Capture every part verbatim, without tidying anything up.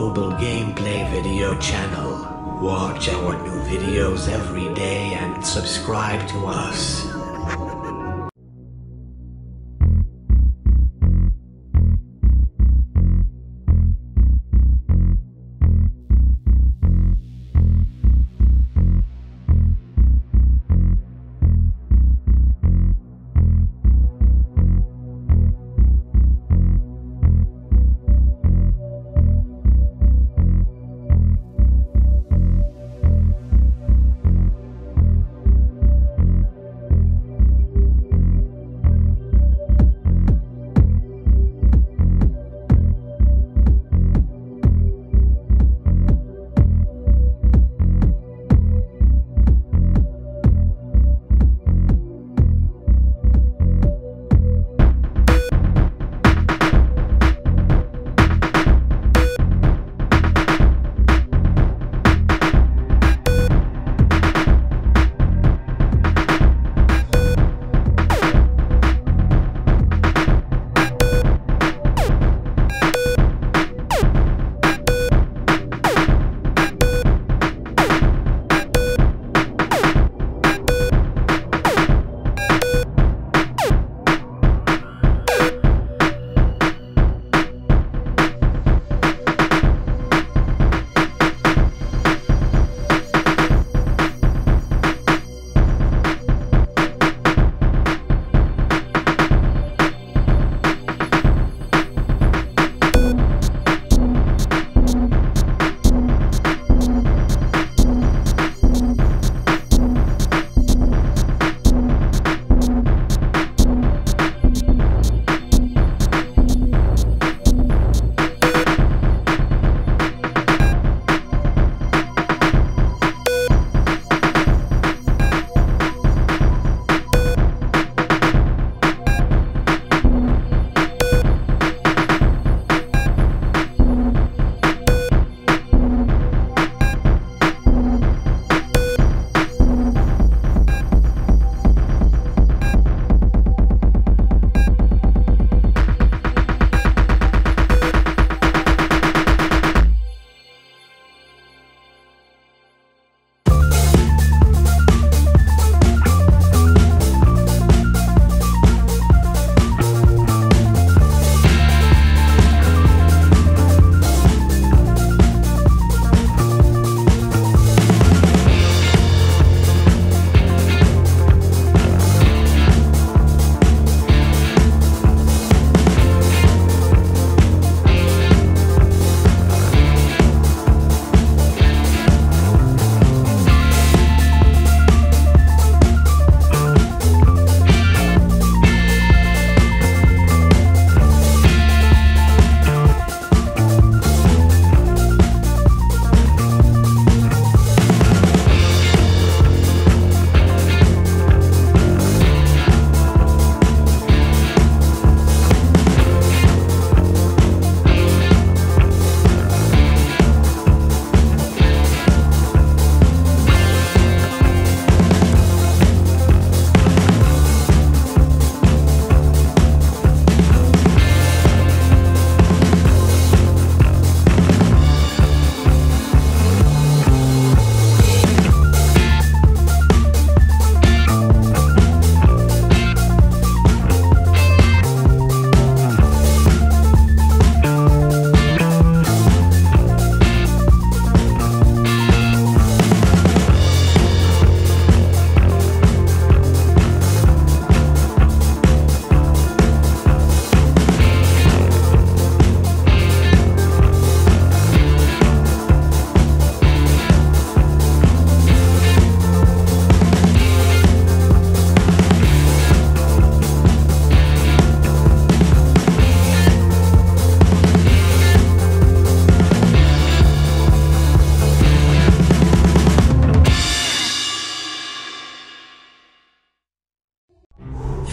mobile gameplay video channel. Watch our new videos every day and subscribe to us.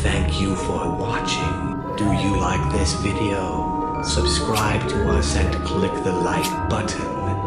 Thank you for watching. Do you like this video? Subscribe to us and click the like button.